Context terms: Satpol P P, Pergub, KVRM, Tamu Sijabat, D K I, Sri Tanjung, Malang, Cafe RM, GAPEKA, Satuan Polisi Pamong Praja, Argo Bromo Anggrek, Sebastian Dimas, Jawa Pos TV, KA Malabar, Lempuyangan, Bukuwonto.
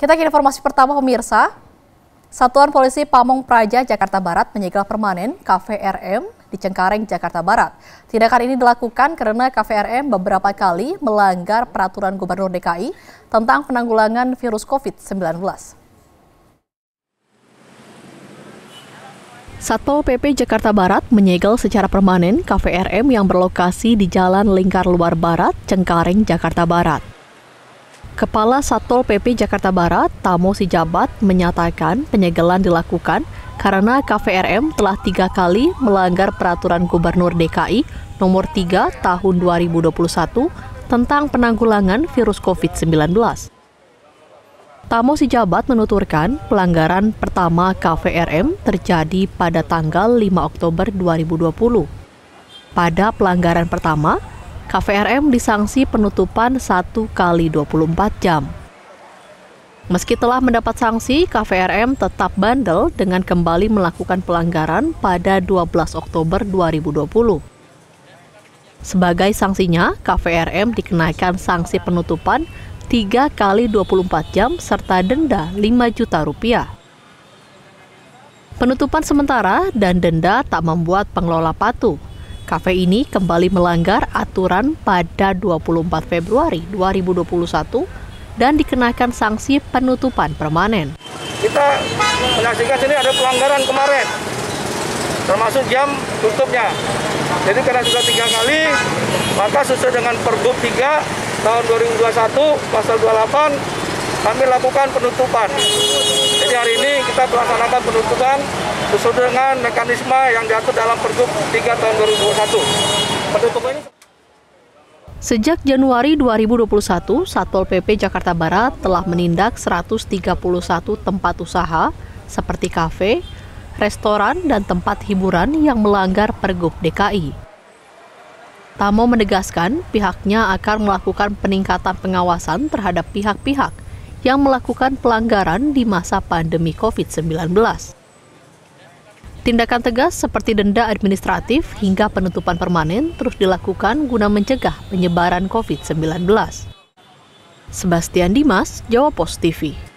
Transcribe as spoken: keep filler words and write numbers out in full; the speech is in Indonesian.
Kita ke informasi pertama pemirsa. Satuan Polisi Pamong Praja, Jakarta Barat menyegel permanen Cafe R M di Cengkareng, Jakarta Barat. Tindakan ini dilakukan karena Cafe R M beberapa kali melanggar peraturan Gubernur D K I tentang penanggulangan virus COVID sembilan belas. Satpol P P Jakarta Barat menyegel secara permanen Cafe R M yang berlokasi di Jalan Lingkar Luar Barat, Cengkareng, Jakarta Barat. Kepala Satpol P P Jakarta Barat, Tamu Sijabat, menyatakan penyegelan dilakukan karena K V R M telah tiga kali melanggar peraturan Gubernur D K I Nomor tiga Tahun dua ribu dua puluh satu tentang penanggulangan virus COVID sembilan belas. Tamu Sijabat menuturkan pelanggaran pertama K V R M terjadi pada tanggal lima Oktober dua ribu dua puluh. Pada pelanggaran pertama, K V R M disanksi penutupan satu kali dua puluh empat jam. Meski telah mendapat sanksi, K V R M tetap bandel dengan kembali melakukan pelanggaran pada dua belas Oktober dua ribu dua puluh. Sebagai sanksinya, K V R M dikenakan sanksi penutupan tiga kali dua puluh empat jam serta denda lima juta rupiah. Penutupan sementara dan denda tak membuat pengelola patuh. Kafe ini kembali melanggar aturan pada dua puluh empat Februari dua ribu dua puluh satu dan dikenakan sanksi penutupan permanen. Kita menyaksikan sini ada pelanggaran kemarin, termasuk jam tutupnya. Jadi karena sudah tiga kali, maka sesuai dengan Pergub tiga tahun dua ribu dua puluh satu, pasal dua puluh delapan, kami lakukan penutupan. Jadi hari ini kita melaksanakan penutupan sesuai dengan mekanisme yang diatur dalam Pergub tiga tahun dua ribu dua puluh satu. Penutupan ini... Sejak Januari dua ribu dua puluh satu, Satpol P P Jakarta Barat telah menindak seratus tiga puluh satu tempat usaha seperti kafe, restoran, dan tempat hiburan yang melanggar Pergub D K I. Tamo menegaskan pihaknya akan melakukan peningkatan pengawasan terhadap pihak-pihak yang melakukan pelanggaran di masa pandemi COVID sembilan belas. Tindakan tegas seperti denda administratif hingga penutupan permanen terus dilakukan guna mencegah penyebaran COVID sembilan belas. Sebastian Dimas, Jawa Pos T V.